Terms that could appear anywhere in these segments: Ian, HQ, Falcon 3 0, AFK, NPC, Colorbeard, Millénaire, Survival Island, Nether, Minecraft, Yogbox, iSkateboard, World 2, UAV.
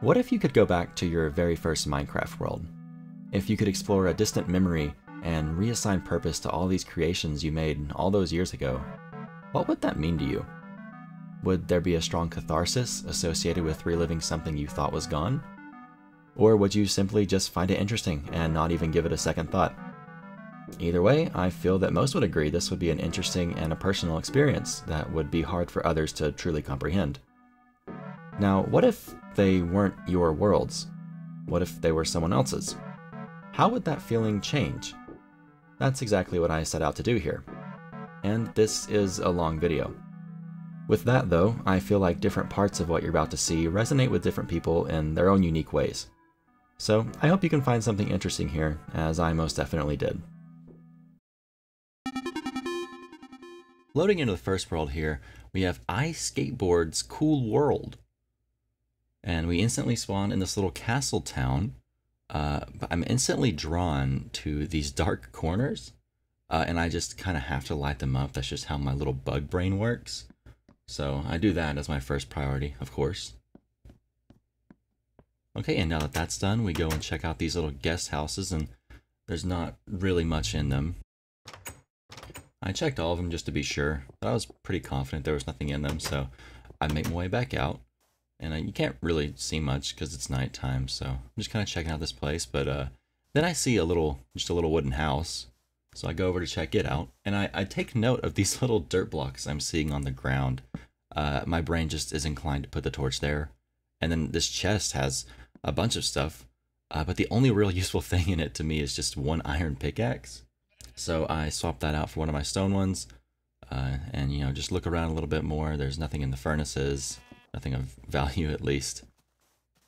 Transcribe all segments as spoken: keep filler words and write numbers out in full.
What if you could go back to your very first Minecraft world? If you could explore a distant memory and reassign purpose to all these creations you made all those years ago, what would that mean to you? Would there be a strong catharsis associated with reliving something you thought was gone? Or would you simply just find it interesting and not even give it a second thought? Either way, I feel that most would agree this would be an interesting and a personal experience that would be hard for others to truly comprehend. Now, what if they weren't your worlds? What if they were someone else's? How would that feeling change? That's exactly what I set out to do here. And this is a long video. With that though, I feel like different parts of what you're about to see resonate with different people in their own unique ways. So I hope you can find something interesting here, as I most definitely did. Loading into the first world here, we have iSkateboard's Cool World. And we instantly spawn in this little castle town, uh, but I'm instantly drawn to these dark corners, uh, and I just kind of have to light them up. That's just how my little bug brain works. So I do that as my first priority, of course. Okay, and now that that's done, we go and check out these little guest houses, and there's not really much in them. I checked all of them just to be sure, but I was pretty confident there was nothing in them, so I make my way back out. And I, you can't really see much because it's nighttime, so I'm just kind of checking out this place. But uh, then I see a little, just a little wooden house, so I go over to check it out, and I, I take note of these little dirt blocks I'm seeing on the ground. Uh, my brain just is inclined to put the torch there. And then this chest has a bunch of stuff, uh, but the only real useful thing in it to me is just one iron pickaxe. So I swapped that out for one of my stone ones, uh, and you know, just look around a little bit more. There's nothing in the furnaces, nothing of value at least.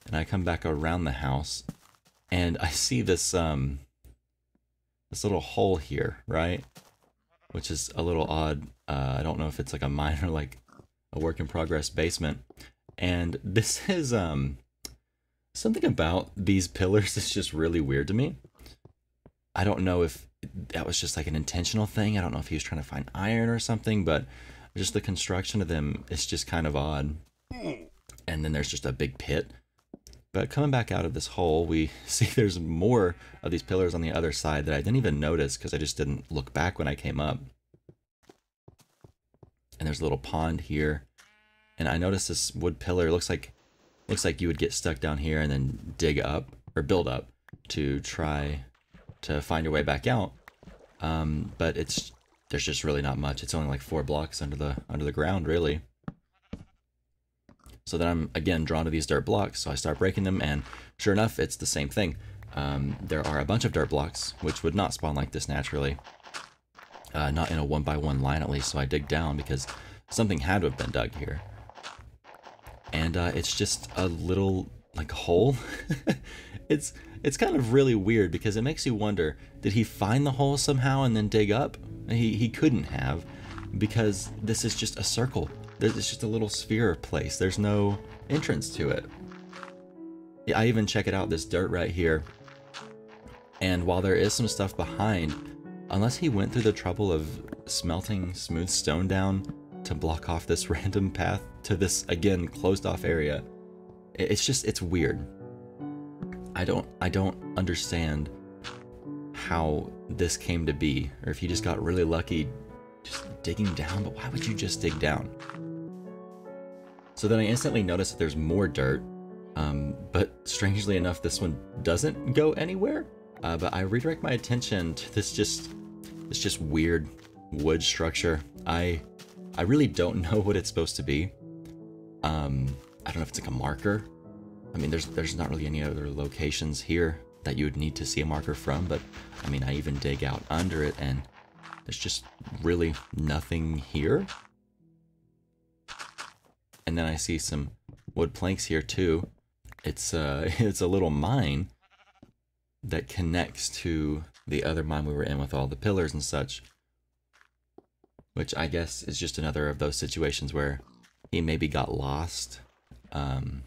And I come back around the house, and I see this um, this little hole here, right? Which is a little odd. Uh, I don't know if it's like a mine or like a work in progress basement. And this is um, something about these pillars is just really weird to me. I don't know if that was just like an intentional thing. I don't know if he was trying to find iron or something, but just the construction of them is just kind of odd. And then there's just a big pit. But coming back out of this hole, we see there's more of these pillars on the other side that I didn't even notice because I just didn't look back when I came up. And there's a little pond here. And I noticed this wood pillar looks like looks like you would get stuck down here and then dig up or build up to try to find your way back out. Um, but it's there's just really not much. It's only like four blocks under the under the ground, really. So then I'm, again, drawn to these dirt blocks, so I start breaking them, and sure enough, it's the same thing. Um, there are a bunch of dirt blocks, which would not spawn like this naturally. Uh, not in a one by one line, at least, so I dig down, because something had to have been dug here. And uh, it's just a little, like, hole. it's, it's kind of really weird, because it makes you wonder, did he find the hole somehow and then dig up? He, he couldn't have, because this is just a circle. It's just a little sphere place. There's no entrance to it. Yeah, I even check it out, this dirt right here. And while there is some stuff behind, unless he went through the trouble of smelting smooth stone down to block off this random path to this, again, closed off area, it's just, it's weird. I don't, I don't understand how this came to be, or if he just got really lucky just digging down, but why would you just dig down? So then I instantly notice that there's more dirt, um, but strangely enough, this one doesn't go anywhere. Uh, but I redirect my attention to this just this just weird wood structure. I I really don't know what it's supposed to be. Um, I don't know if it's like a marker. I mean, there's there's not really any other locations here that you would need to see a marker from. But I mean, I even dig out under it, and there's just really nothing here. And then I see some wood planks here too. It's uh, it's a little mine that connects to the other mine we were in with all the pillars and such, which I guess is just another of those situations where he maybe got lost um,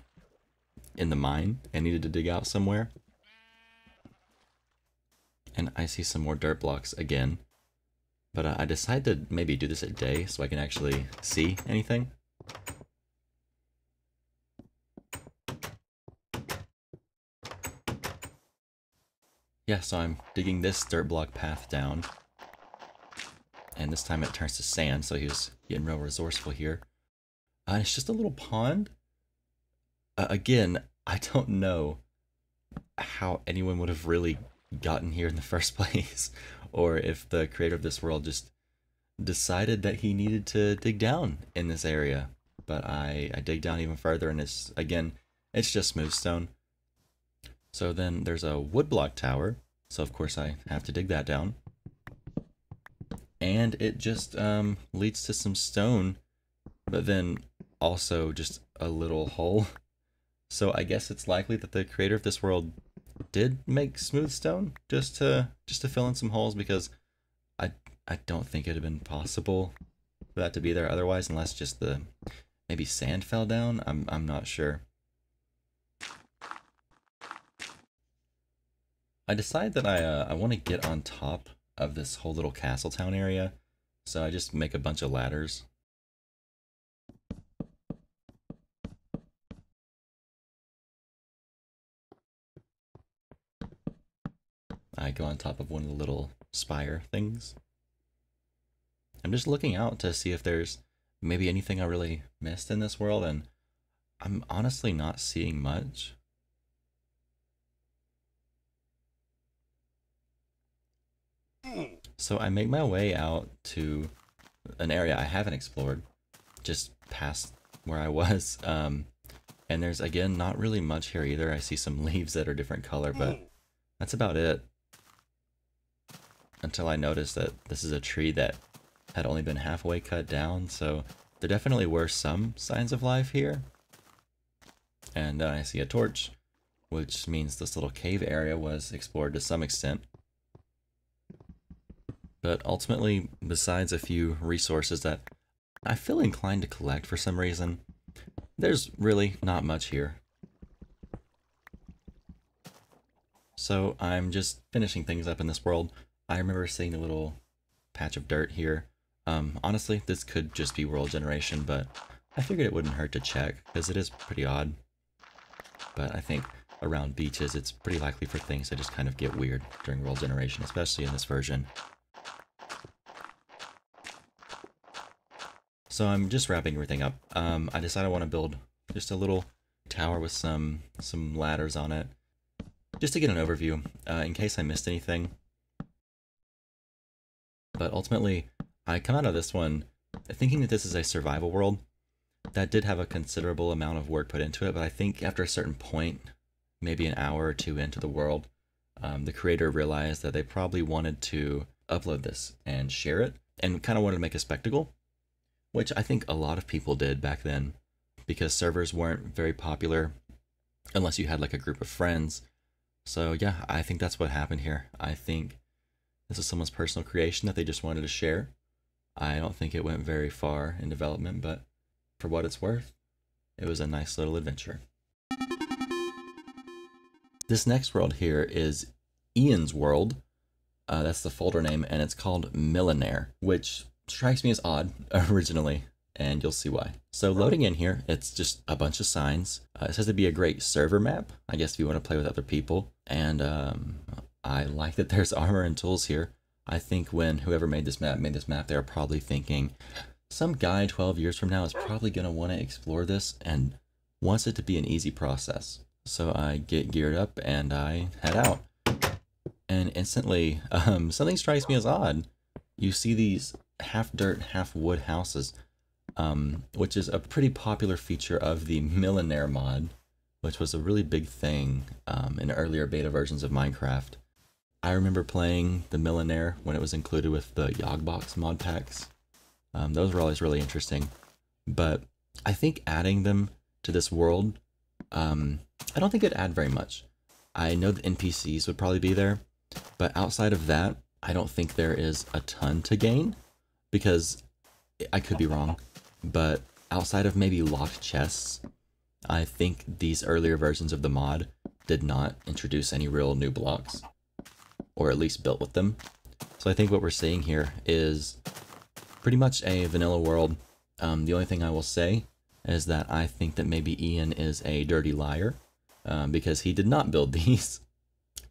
in the mine and needed to dig out somewhere. And I see some more dirt blocks again, but I decide to maybe do this at day so I can actually see anything. Yeah, so I'm digging this dirt block path down. And this time it turns to sand, so he was getting real resourceful here. Uh, it's just a little pond. Uh, again, I don't know how anyone would have really gotten here in the first place, or if the creator of this world just decided that he needed to dig down in this area. But I, I dig down even further, and it's, again, it's just smooth stone. So then there's a wood block tower, so of course I have to dig that down. And it just um, leads to some stone, but then also just a little hole. So I guess it's likely that the creator of this world did make smooth stone just to just to fill in some holes, because I I don't think it'd have been possible for that to be there otherwise, unless just the maybe sand fell down. I'm I'm not sure. I decide that I uh, I want to get on top of this whole little castle town area, so I just make a bunch of ladders. I go on top of one of the little spire things. I'm just looking out to see if there's maybe anything I really missed in this world, and I'm honestly not seeing much. So I make my way out to an area I haven't explored, just past where I was, um, and there's, again, not really much here either. I see some leaves that are different color, but that's about it. Until I noticed that this is a tree that had only been halfway cut down, so there definitely were some signs of life here. And then I see a torch, which means this little cave area was explored to some extent. But ultimately, besides a few resources that I feel inclined to collect for some reason, there's really not much here. So I'm just finishing things up in this world. I remember seeing a little patch of dirt here. Um, honestly, this could just be world generation, but I figured it wouldn't hurt to check, because it is pretty odd. But I think around beaches, it's pretty likely for things to just kind of get weird during world generation, especially in this version. So I'm just wrapping everything up. Um, I decided I want to build just a little tower with some some ladders on it, just to get an overview, uh, in case I missed anything. But ultimately, I come out of this one thinking that this is a survival world. That did have a considerable amount of work put into it, but I think after a certain point, maybe an hour or two into the world, um, the creator realized that they probably wanted to upload this and share it, and kind of wanted to make a spectacle. Which I think a lot of people did back then, because servers weren't very popular unless you had like a group of friends. So yeah, I think that's what happened here. I think this is someone's personal creation that they just wanted to share. I don't think it went very far in development, but for what it's worth, it was a nice little adventure. This next world here is Ian's world. Uh, that's the folder name, and it's called Millénaire, which strikes me as odd originally, and you'll see why. So loading in here, it's just a bunch of signs. Uh, it says it'd be a great server map, I guess, if you want to play with other people. And um, I like that there's armor and tools here. I think when whoever made this map made this map, they're probably thinking some guy twelve years from now is probably going to want to explore this and wants it to be an easy process. So I get geared up and I head out. And instantly, um, something strikes me as odd. You see these half dirt, half wood houses, um, which is a pretty popular feature of the Millénaire mod, which was a really big thing um, in earlier beta versions of Minecraft. I remember playing the Millénaire when it was included with the Yogbox mod packs. Um, those were always really interesting, but I think adding them to this world, um, I don't think it'd add very much. I know the N P Cs would probably be there, but outside of that, I don't think there is a ton to gain. Because I could be wrong, but outside of maybe locked chests, I think these earlier versions of the mod did not introduce any real new blocks, or at least built with them. So I think what we're seeing here is pretty much a vanilla world. Um, the only thing I will say is that I think that maybe Ian is a dirty liar, um, because he did not build these.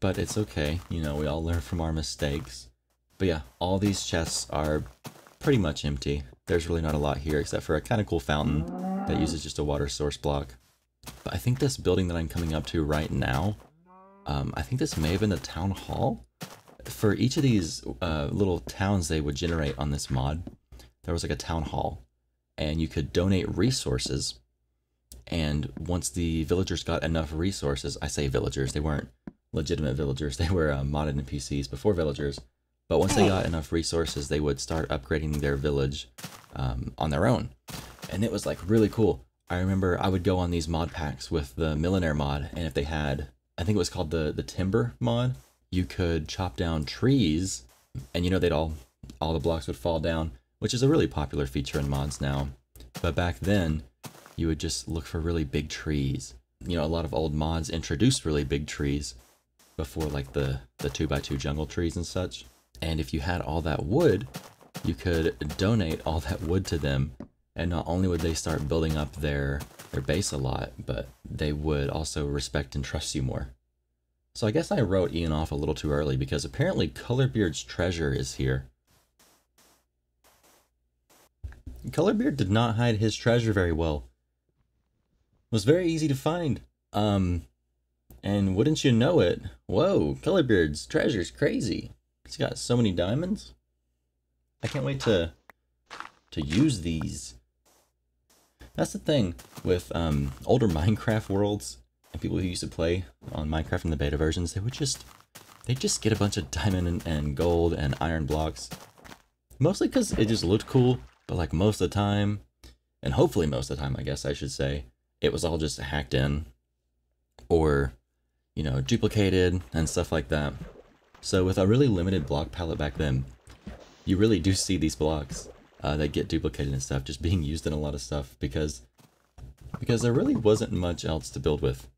but it's okay. You know, we all learn from our mistakes. But yeah, all these chests are pretty much empty. There's really not a lot here except for a kind of cool fountain that uses just a water source block. But I think this building that I'm coming up to right now, um, I think this may have been the town hall. For each of these uh, little towns they would generate on this mod, there was like a town hall, and you could donate resources. And once the villagers got enough resources, I say villagers, they weren't legitimate villagers, they were uh, modded N P Cs before villagers. But once they got enough resources, they would start upgrading their village um, on their own. And it was like really cool. I remember I would go on these mod packs with the Millénaire mod, and if they had, I think it was called the, the timber mod, you could chop down trees and, you know, they'd all, all the blocks would fall down, which is a really popular feature in mods now. But back then, you would just look for really big trees. You know, a lot of old mods introduced really big trees before, like the, the two by two jungle trees and such. And if you had all that wood, you could donate all that wood to them. And not only would they start building up their, their base a lot, but they would also respect and trust you more. So I guess I wrote Ian off a little too early, because apparently Colorbeard's treasure is here. Colorbeard did not hide his treasure very well. It was very easy to find. Um, and wouldn't you know it, whoa, Colorbeard's treasure's crazy. He's got so many diamonds. I can't wait to to use these. That's the thing with um, older Minecraft worlds and people who used to play on Minecraft in the beta versions. They would just they just get a bunch of diamond and, and gold and iron blocks, mostly because it just looked cool. But like most of the time, and hopefully most of the time, I guess I should say, it was all just hacked in, or you know, duplicated and stuff like that. So with a really limited block palette back then, you really do see these blocks uh, that get duplicated and stuff just being used in a lot of stuff because, because there really wasn't much else to build with.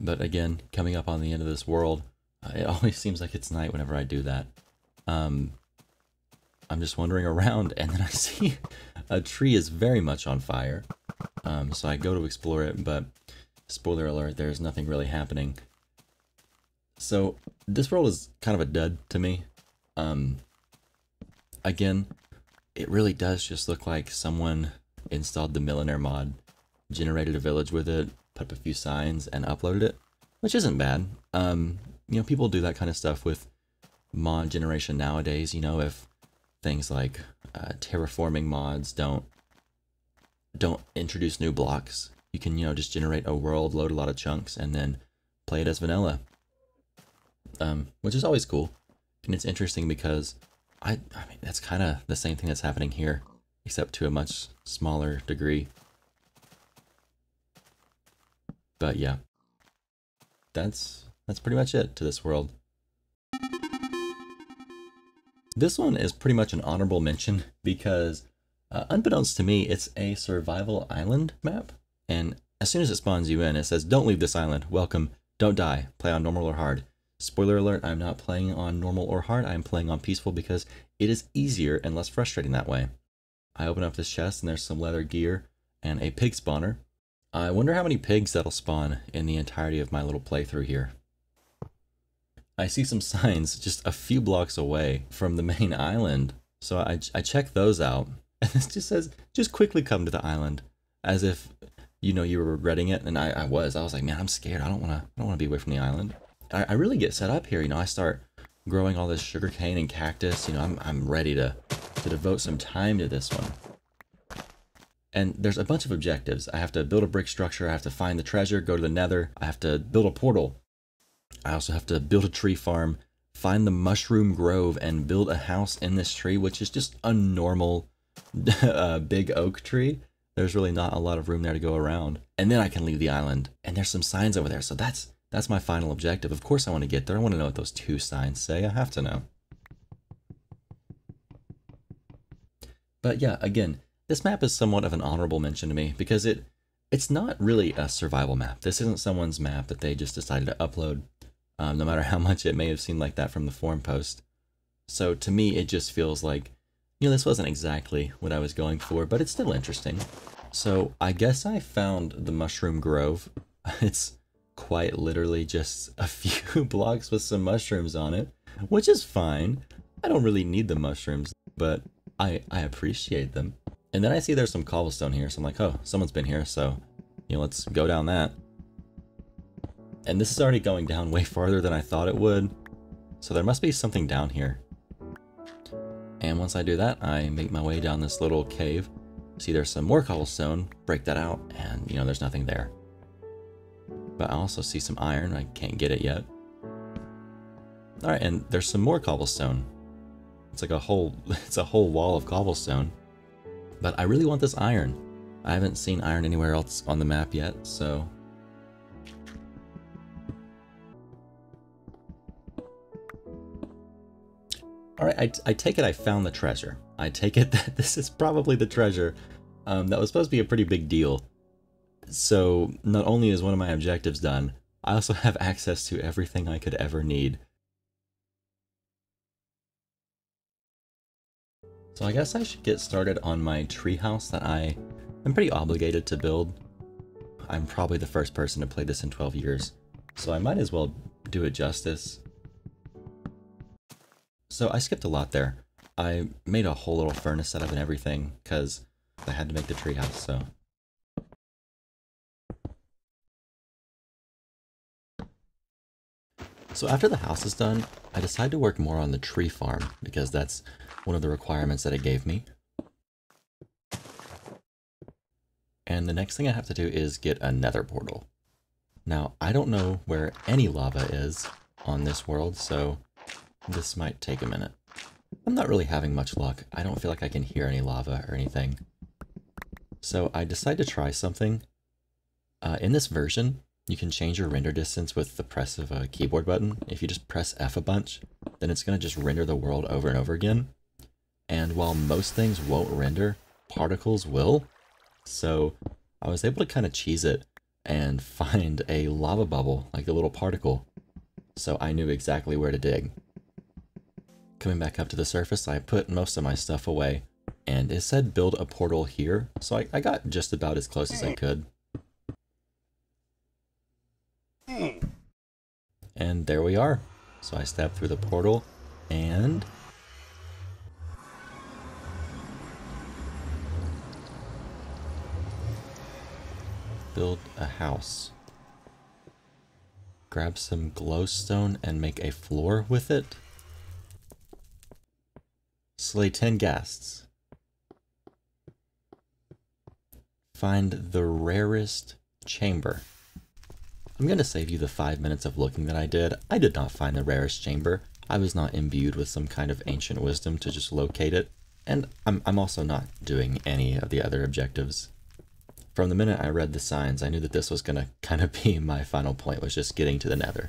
But again, coming up on the end of this world, uh, it always seems like it's night whenever I do that. Um, I'm just wandering around and then I see a tree is very much on fire. Um, so I go to explore it, but spoiler alert, there's nothing really happening. So this world is kind of a dud to me. Um, again, it really does just look like someone installed the Millénaire mod, generated a village with it, put up a few signs, and uploaded it, which isn't bad. Um, you know, people do that kind of stuff with mod generation nowadays. You know, if things like uh, terraforming mods don't don't introduce new blocks, you can you know just generate a world, load a lot of chunks, and then play it as vanilla. Um, which is always cool, and it's interesting because I, I mean, that's kind of the same thing that's happening here, except to a much smaller degree. But yeah, that's that's pretty much it to this world. This one is pretty much an honorable mention because, uh, unbeknownst to me, it's a survival island map, and as soon as it spawns you in, it says, "Don't leave this island. Welcome. Don't die. Play on normal or hard." Spoiler alert, I'm not playing on normal or hard, I'm playing on peaceful because it is easier and less frustrating that way. I open up this chest and there's some leather gear and a pig spawner. I wonder how many pigs that'll spawn in the entirety of my little playthrough here. I see some signs just a few blocks away from the main island, so I, I check those out. And this just says, just quickly come to the island, as if, you know, you were regretting it, and I, I was. I was like, man, I'm scared, I don't want to I don't want to be away from the island. I really get set up here, you know, I start growing all this sugarcane and cactus, you know, I'm, I'm ready to, to devote some time to this one. And there's a bunch of objectives. I have to build a brick structure, I have to find the treasure, go to the nether, I have to build a portal. I also have to build a tree farm, find the mushroom grove, and build a house in this tree, which is just a normal uh, big oak tree. There's really not a lot of room there to go around. And then I can leave the island, and there's some signs over there, so that's... That's my final objective. Of course I want to get there. I want to know what those two signs say. I have to know. But yeah, again, this map is somewhat of an honorable mention to me because it it's not really a survival map. This isn't someone's map that they just decided to upload, um, no matter how much it may have seemed like that from the forum post. So to me, it just feels like, you know, this wasn't exactly what I was going for, but it's still interesting. So I guess I found the Mushroom Grove. It's... quite literally just a few blocks with some mushrooms on it, which is fine. I don't really need the mushrooms, but I, I appreciate them. And then I see there's some cobblestone here, so I'm like, oh, someone's been here, so, you know, let's go down that. And this is already going down way farther than I thought it would, so there must be something down here. And once I do that, I make my way down this little cave. See, there's some more cobblestone, break that out, and, you know, there's nothing there. But I also see some iron, I can't get it yet. Alright, and there's some more cobblestone. It's like a whole, it's a whole wall of cobblestone. But I really want this iron. I haven't seen iron anywhere else on the map yet, so... Alright, I, I take it I found the treasure. I take it that this is probably the treasure um, that was supposed to be a pretty big deal. So not only is one of my objectives done, I also have access to everything I could ever need. So I guess I should get started on my treehouse that I am pretty obligated to build. I'm probably the first person to play this in twelve years, so I might as well do it justice. So I skipped a lot there. I made a whole little furnace setup and everything because I had to make the treehouse, so. So after the house is done, I decide to work more on the tree farm because that's one of the requirements that it gave me. And the next thing I have to do is get a nether portal. Now, I don't know where any lava is on this world, so this might take a minute. I'm not really having much luck. I don't feel like I can hear any lava or anything. So I decide to try something. Uh, in this version, you can change your render distance with the press of a keyboard button. If you just press F a bunch, then it's going to just render the world over and over again. And while most things won't render, particles will. So I was able to kind of cheese it and find a lava bubble, like a little particle. So I knew exactly where to dig. Coming back up to the surface, I put most of my stuff away, and it said build a portal here, so I, I got just about as close as I could. And there we are. So I stepped through the portal, and... build a house. Grab some glowstone and make a floor with it. Slay ten ghasts. Find the rarest chamber. I'm going to save you the five minutes of looking that I did. I did not find the rarest chamber. I was not imbued with some kind of ancient wisdom to just locate it. And I'm, I'm also not doing any of the other objectives. From the minute I read the signs, I knew that this was going to kind of be my final point, was just getting to the nether.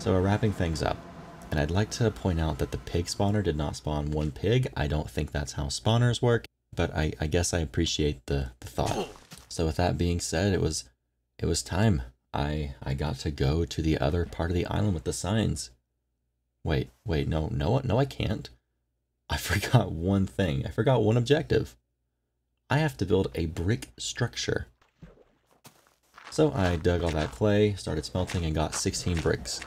So we're wrapping things up. And I'd like to point out that the pig spawner did not spawn one pig. I don't think that's how spawners work, but I, I guess I appreciate the, the thought. So with that being said, it was it was time. I I got to go to the other part of the island with the signs. Wait, wait, no, no, no, I can't. I forgot one thing. I forgot one objective. I have to build a brick structure. So I dug all that clay, started smelting, and got sixteen bricks.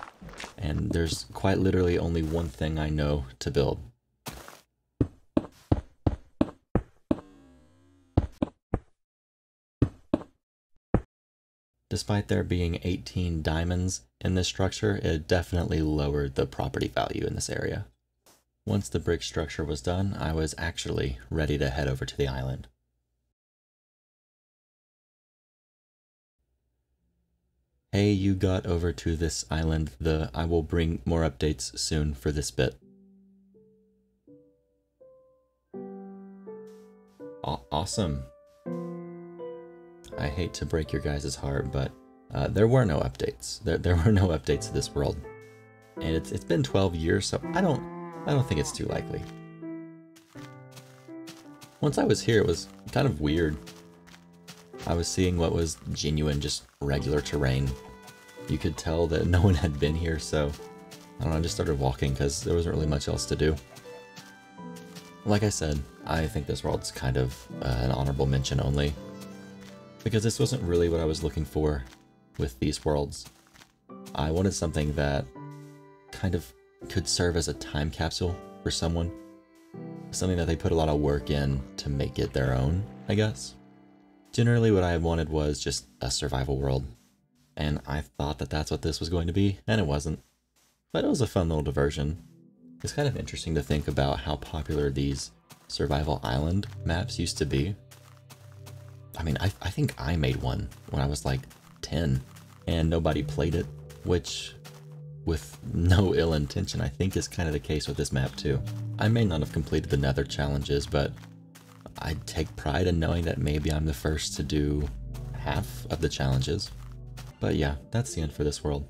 And there's quite literally only one thing I know to build. Despite there being eighteen diamonds in this structure, it definitely lowered the property value in this area. Once the brick structure was done, I was actually ready to head over to the island. Hey, you got over to this island. The I will bring more updates soon for this bit. Aw- awesome. I hate to break your guys' heart, but uh, there were no updates. There there were no updates to this world, and it's it's been twelve years, so I don't I don't think it's too likely. Once I was here, it was kind of weird. I was seeing what was genuine, just regular terrain. You could tell that no one had been here, so I don't know, I just started walking because there wasn't really much else to do. Like I said, I think this world's kind of uh, an honorable mention only. because this wasn't really what I was looking for with these worlds. I wanted something that kind of could serve as a time capsule for someone. Something that they put a lot of work in to make it their own, I guess. Generally what I wanted was just a survival world. And I thought that that's what this was going to be, and it wasn't. But it was a fun little diversion. It's kind of interesting to think about how popular these survival island maps used to be. I mean, I, I think I made one when I was like ten, and nobody played it, which, with no ill intention, I think is kind of the case with this map too. I may not have completed the nether challenges, but I take pride in knowing that maybe I'm the first to do half of the challenges. But yeah, that's the end for this world.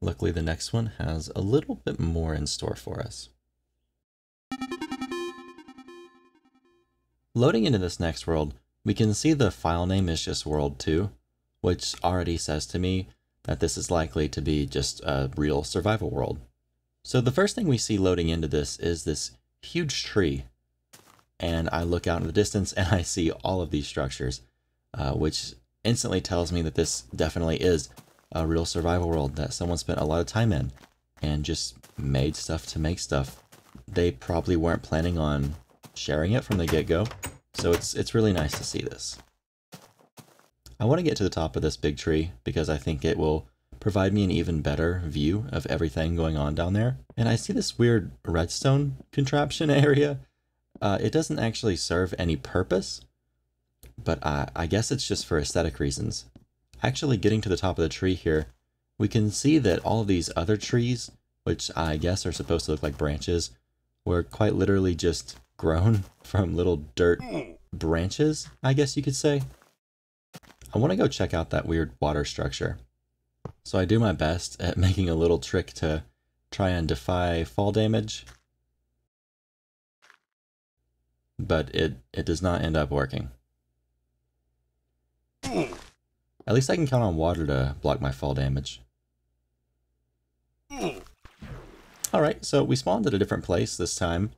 Luckily, the next one has a little bit more in store for us. Loading into this next world, we can see the file name is just World two, which already says to me that this is likely to be just a real survival world. So the first thing we see loading into this is this huge tree. And I look out in the distance and I see all of these structures, uh, which instantly tells me that this definitely is a real survival world that someone spent a lot of time in and just made stuff to make stuff. They probably weren't planning on sharing it from the get-go, so it's it's really nice to see this. I want to get to the top of this big tree because I think it will provide me an even better view of everything going on down there. And I see this weird redstone contraption area. Uh, it doesn't actually serve any purpose, but I, I guess it's just for aesthetic reasons. Actually getting to the top of the tree here, we can see that all of these other trees, which I guess are supposed to look like branches, were quite literally just grown from little dirt branches, I guess you could say. I want to go check out that weird water structure. So I do my best at making a little trick to try and defy fall damage, but it, it does not end up working. At least I can count on water to block my fall damage. Alright, so we spawned at a different place this time.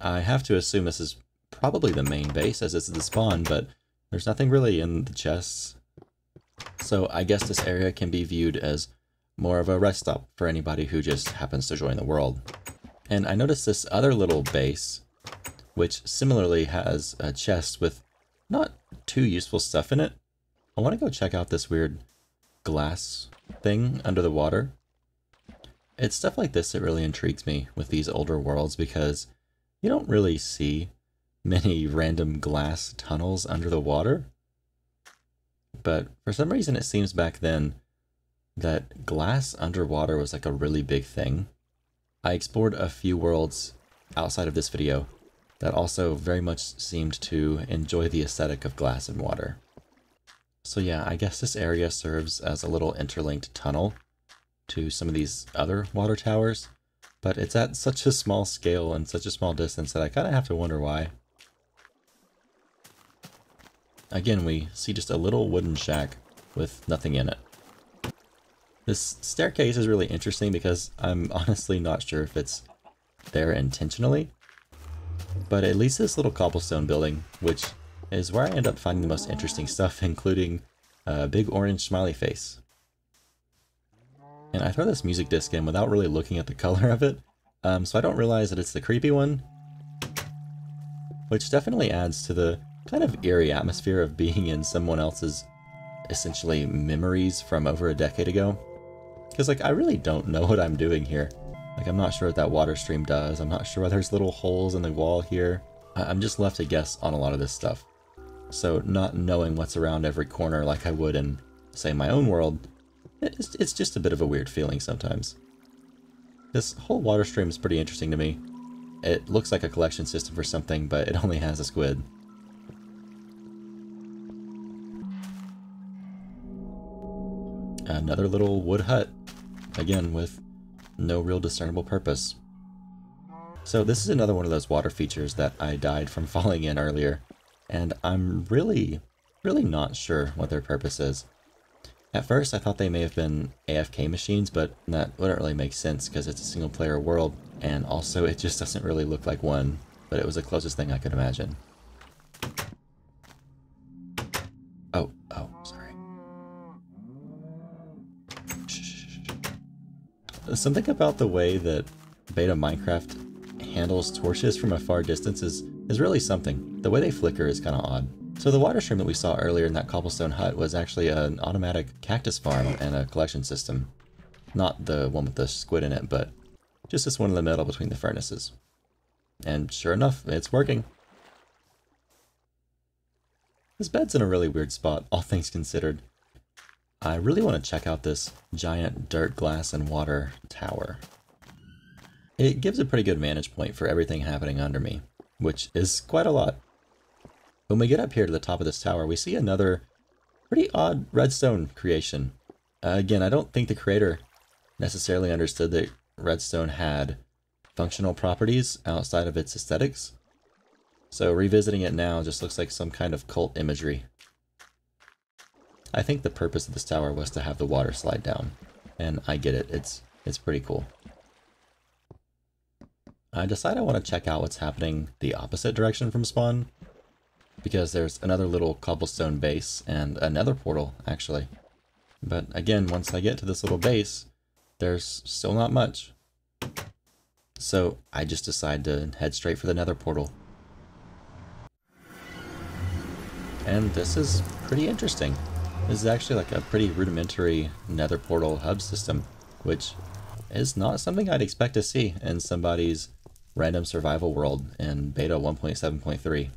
I have to assume this is probably the main base as it's the spawn, but there's nothing really in the chests. So I guess this area can be viewed as more of a rest stop for anybody who just happens to join the world. And I noticed this other little base, which similarly has a chest with not too useful stuff in it. I want to go check out this weird glass thing under the water. It's stuff like this that really intrigues me with these older worlds because you don't really see many random glass tunnels under the water. But for some reason it seems back then that glass underwater was like a really big thing. I explored a few worlds outside of this video that also very much seemed to enjoy the aesthetic of glass and water. So yeah, I guess this area serves as a little interlinked tunnel to some of these other water towers, but it's at such a small scale and such a small distance that I kind of have to wonder why. Again, we see just a little wooden shack with nothing in it. This staircase is really interesting because I'm honestly not sure if it's there intentionally, but it leads to this little cobblestone building, which is where I end up finding the most interesting stuff, including a big orange smiley face. And I throw this music disc in without really looking at the color of it, um, so I don't realize that it's the creepy one, which definitely adds to the kind of eerie atmosphere of being in someone else's essentially memories from over a decade ago. Because like I really don't know what I'm doing here. Like I'm not sure what that water stream does. I'm not sure whether there's little holes in the wall here. I'm just left to guess on a lot of this stuff. So not knowing what's around every corner like I would in, say, my own world, it's, it's just a bit of a weird feeling sometimes. This whole water stream is pretty interesting to me. It looks like a collection system for something, but it only has a squid. Another little wood hut, again with no real discernible purpose. So this is another one of those water features that I died from falling in earlier, and I'm really, really not sure what their purpose is. At first I thought they may have been A F K machines, but that wouldn't really make sense because it's a single player world, and also it just doesn't really look like one, but it was the closest thing I could imagine. Oh, oh, sorry. Something about the way that beta Minecraft handles torches from a far distance is, is really something. The way they flicker is kind of odd. So the water stream that we saw earlier in that cobblestone hut was actually an automatic cactus farm and a collection system. Not the one with the squid in it, but just this one in the middle between the furnaces. And sure enough, it's working. This bed's in a really weird spot, all things considered. I really want to check out this giant dirt, glass, and water tower. It gives a pretty good vantage point for everything happening under me, which is quite a lot. When we get up here to the top of this tower, we see another pretty odd redstone creation. Uh, again, I don't think the creator necessarily understood that redstone had functional properties outside of its aesthetics. So revisiting it now just looks like some kind of cult imagery. I think the purpose of this tower was to have the water slide down, and I get it, it's it's pretty cool. I decide I want to check out what's happening the opposite direction from spawn, because there's another little cobblestone base and another portal, actually. But again, once I get to this little base, there's still not much. So I just decide to head straight for the nether portal. And this is pretty interesting. This is actually like a pretty rudimentary nether portal hub system, which is not something I'd expect to see in somebody's random survival world in beta one point seven point three.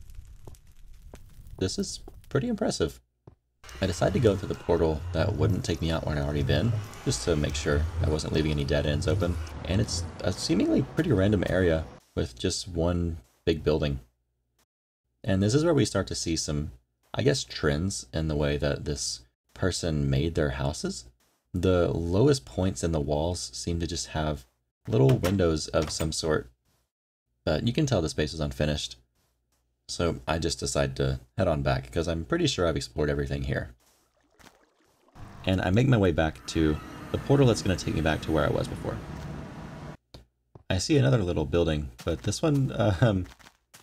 This is pretty impressive. I decided to go through the portal that wouldn't take me out where I'd already been, just to make sure I wasn't leaving any dead ends open. And it's a seemingly pretty random area with just one big building. And this is where we start to see some, I guess, trends in the way that this person made their houses. The lowest points in the walls seem to just have little windows of some sort, but you can tell the space is unfinished. So I just decided to head on back because I'm pretty sure I've explored everything here. And I make my way back to the portal that's going to take me back to where I was before. I see another little building, but this one, um,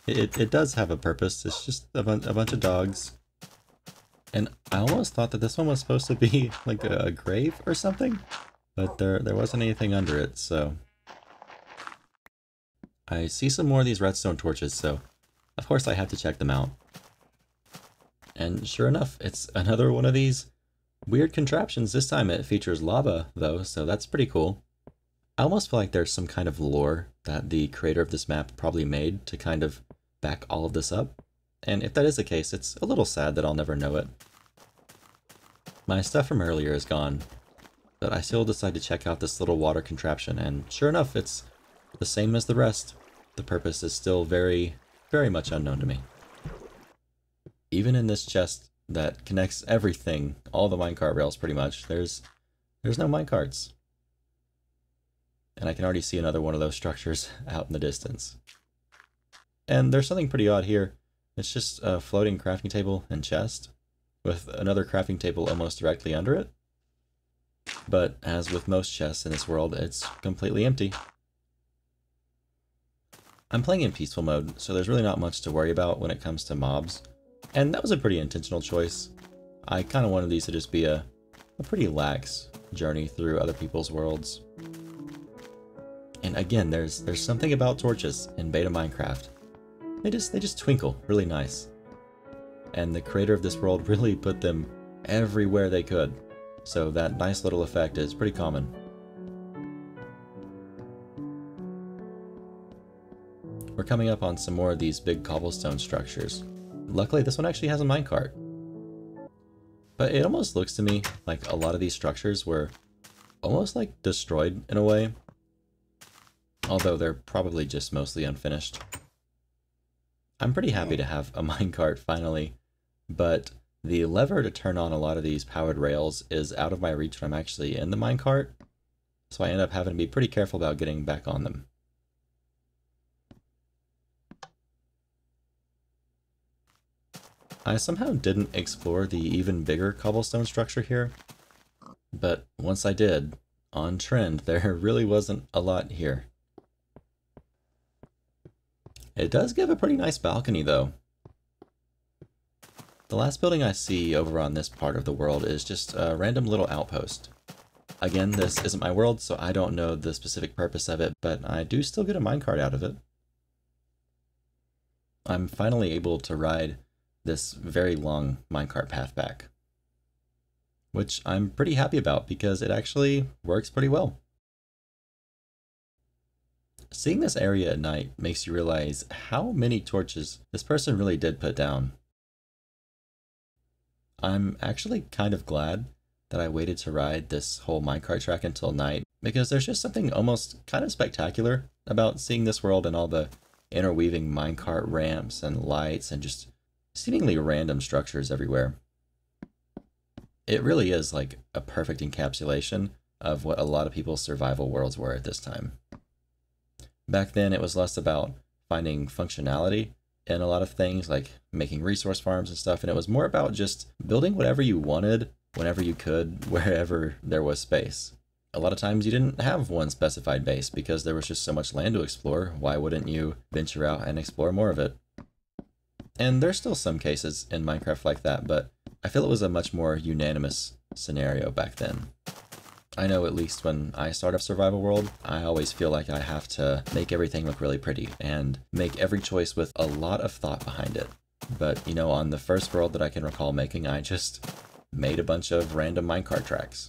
it, it does have a purpose. It's just a, bun a bunch of dogs. And I almost thought that this one was supposed to be like a, a grave or something, but there, there wasn't anything under it, so. I see some more of these redstone torches, so of course I have to check them out. And sure enough, it's another one of these weird contraptions. This time it features lava though, so that's pretty cool. I almost feel like there's some kind of lore that the creator of this map probably made to kind of back all of this up. And if that is the case, it's a little sad that I'll never know it. My stuff from earlier is gone, but I still decide to check out this little water contraption, and sure enough, it's the same as the rest. The purpose is still very, very much unknown to me. Even in this chest that connects everything, all the minecart rails pretty much, there's there's no minecarts. And I can already see another one of those structures out in the distance. And there's something pretty odd here. It's just a floating crafting table and chest with another crafting table almost directly under it. But as with most chests in this world, it's completely empty. I'm playing in peaceful mode, so there's really not much to worry about when it comes to mobs. And that was a pretty intentional choice. I kind of wanted these to just be a, a pretty lax journey through other people's worlds. And again, there's there's something about torches in beta Minecraft. They just, they just twinkle really nice. And the creator of this world really put them everywhere they could. So that nice little effect is pretty common. We're coming up on some more of these big cobblestone structures. Luckily, this one actually has a minecart. But it almost looks to me like a lot of these structures were almost like destroyed in a way. Although they're probably just mostly unfinished. I'm pretty happy to have a minecart finally, but the lever to turn on a lot of these powered rails is out of my reach when I'm actually in the minecart, so I end up having to be pretty careful about getting back on them. I somehow didn't explore the even bigger cobblestone structure here, but once I did, on trend, there really wasn't a lot here. It does give a pretty nice balcony though. The last building I see over on this part of the world is just a random little outpost. Again, this isn't my world, so I don't know the specific purpose of it, but I do still get a minecart out of it. I'm finally able to ride this very long minecart path back, which I'm pretty happy about because it actually works pretty well. Seeing this area at night makes you realize how many torches this person really did put down. I'm actually kind of glad that I waited to ride this whole minecart track until night, because there's just something almost kind of spectacular about seeing this world and all the interweaving minecart ramps and lights and just seemingly random structures everywhere. It really is like a perfect encapsulation of what a lot of people's survival worlds were at this time. Back then it was less about finding functionality in a lot of things like making resource farms and stuff, and it was more about just building whatever you wanted whenever you could, wherever there was space. A lot of times you didn't have one specified base because there was just so much land to explore. Why wouldn't you venture out and explore more of it? And there's still some cases in Minecraft like that, but I feel it was a much more unanimous scenario back then. I know at least when I start a survival world, I always feel like I have to make everything look really pretty and make every choice with a lot of thought behind it. But, you know, on the first world that I can recall making, I just made a bunch of random minecart tracks.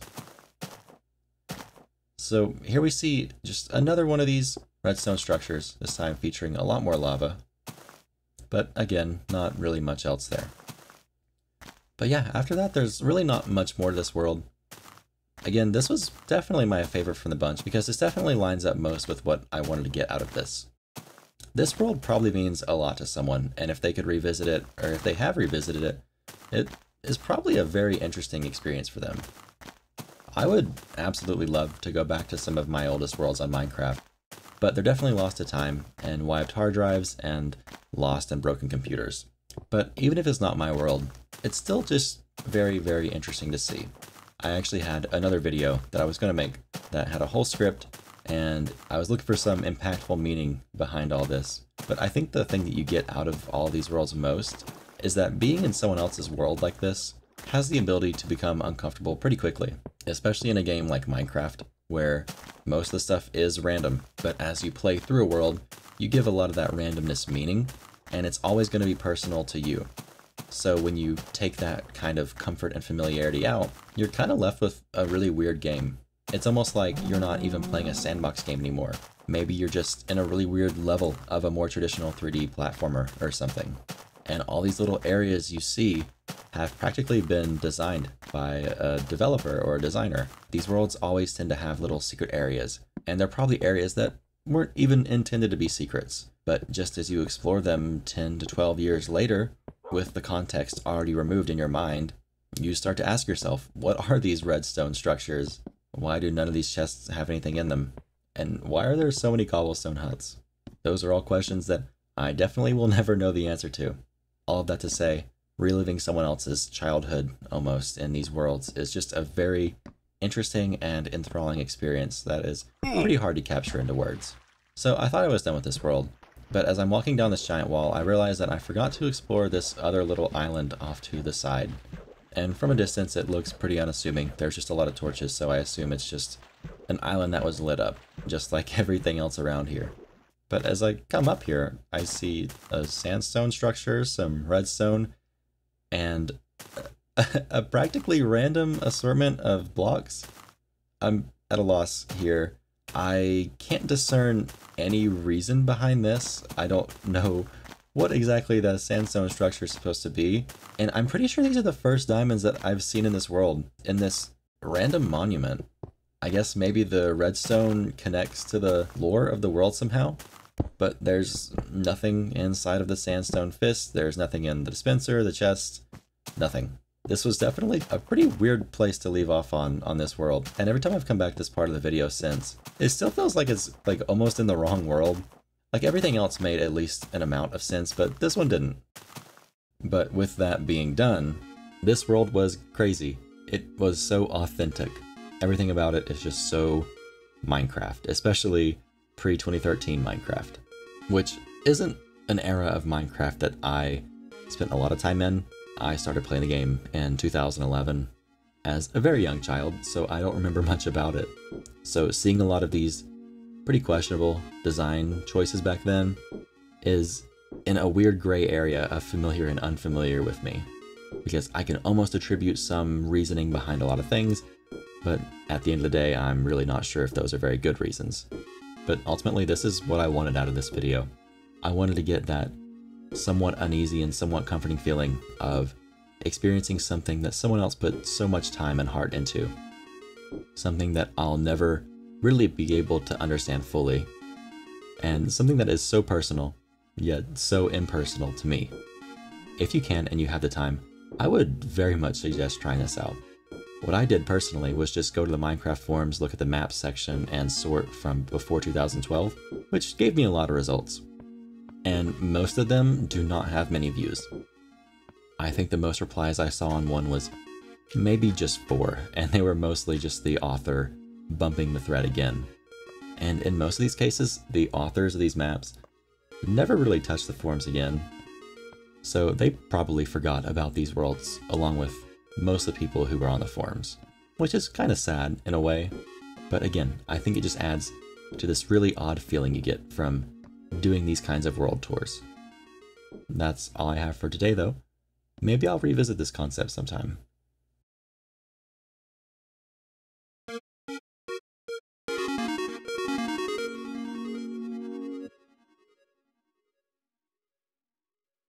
So here we see just another one of these redstone structures, this time featuring a lot more lava, but again, not really much else there. But yeah, after that, there's really not much more to this world. Again, this was definitely my favorite from the bunch because this definitely lines up most with what I wanted to get out of this. This world probably means a lot to someone, and if they could revisit it, or if they have revisited it, it is probably a very interesting experience for them. I would absolutely love to go back to some of my oldest worlds on Minecraft, but they're definitely lost to time and wiped hard drives and lost and broken computers. But even if it's not my world, it's still just very, very interesting to see. I actually had another video that I was going to make that had a whole script, and I was looking for some impactful meaning behind all this. But I think the thing that you get out of all these worlds most is that being in someone else's world like this has the ability to become uncomfortable pretty quickly, especially in a game like Minecraft, where most of the stuff is random. But as you play through a world, you give a lot of that randomness meaning, and it's always going to be personal to you. So when you take that kind of comfort and familiarity out, you're kind of left with a really weird game. It's almost like you're not even playing a sandbox game anymore. Maybe you're just in a really weird level of a more traditional three D platformer or something. And all these little areas you see have practically been designed by a developer or a designer. These worlds always tend to have little secret areas, and they're probably areas that weren't even intended to be secrets. But just as you explore them ten to twelve years later, with the context already removed in your mind, you start to ask yourself, what are these redstone structures? Why do none of these chests have anything in them? And why are there so many cobblestone huts? Those are all questions that I definitely will never know the answer to. All of that to say, reliving someone else's childhood almost in these worlds is just a very interesting and enthralling experience that is pretty hard to capture into words. So I thought I was done with this world. But as I'm walking down this giant wall, I realized that I forgot to explore this other little island off to the side. And from a distance, it looks pretty unassuming. There's just a lot of torches, so I assume it's just an island that was lit up, just like everything else around here. But as I come up here, I see a sandstone structure, some redstone, and a, a practically random assortment of blocks. I'm at a loss here. I can't discern any reason behind this. I don't know what exactly the sandstone structure is supposed to be. And I'm pretty sure these are the first diamonds that I've seen in this world, in this random monument. I guess maybe the redstone connects to the lore of the world somehow, but there's nothing inside of the sandstone fist. There's nothing in the dispenser, the chest, nothing. This was definitely a pretty weird place to leave off on on this world, and every time I've come back to this part of the video since, it still feels like it's like almost in the wrong world. Like everything else made at least an amount of sense, but this one didn't. But with that being done, this world was crazy. It was so authentic. Everything about it is just so Minecraft, especially pre twenty thirteen Minecraft, which isn't an era of Minecraft that I spent a lot of time in. I started playing the game in two thousand eleven as a very young child, so I don't remember much about it. So seeing a lot of these pretty questionable design choices back then is in a weird gray area of familiar and unfamiliar with me, because I can almost attribute some reasoning behind a lot of things, but at the end of the day, I'm really not sure if those are very good reasons. But ultimately, this is what I wanted out of this video. I wanted to get that somewhat uneasy and somewhat comforting feeling of experiencing something that someone else put so much time and heart into. Something that I'll never really be able to understand fully. And something that is so personal, yet so impersonal to me. If you can and you have the time, I would very much suggest trying this out. What I did personally was just go to the Minecraft forums, look at the maps section, and sort from before two thousand twelve, which gave me a lot of results. And most of them do not have many views. I think the most replies I saw on one was maybe just four, and they were mostly just the author bumping the thread again. And in most of these cases, the authors of these maps never really touched the forums again. So they probably forgot about these worlds, along with most of the people who were on the forums, which is kind of sad in a way. But again, I think it just adds to this really odd feeling you get from doing these kinds of world tours. That's all I have for today though. Maybe I'll revisit this concept sometime.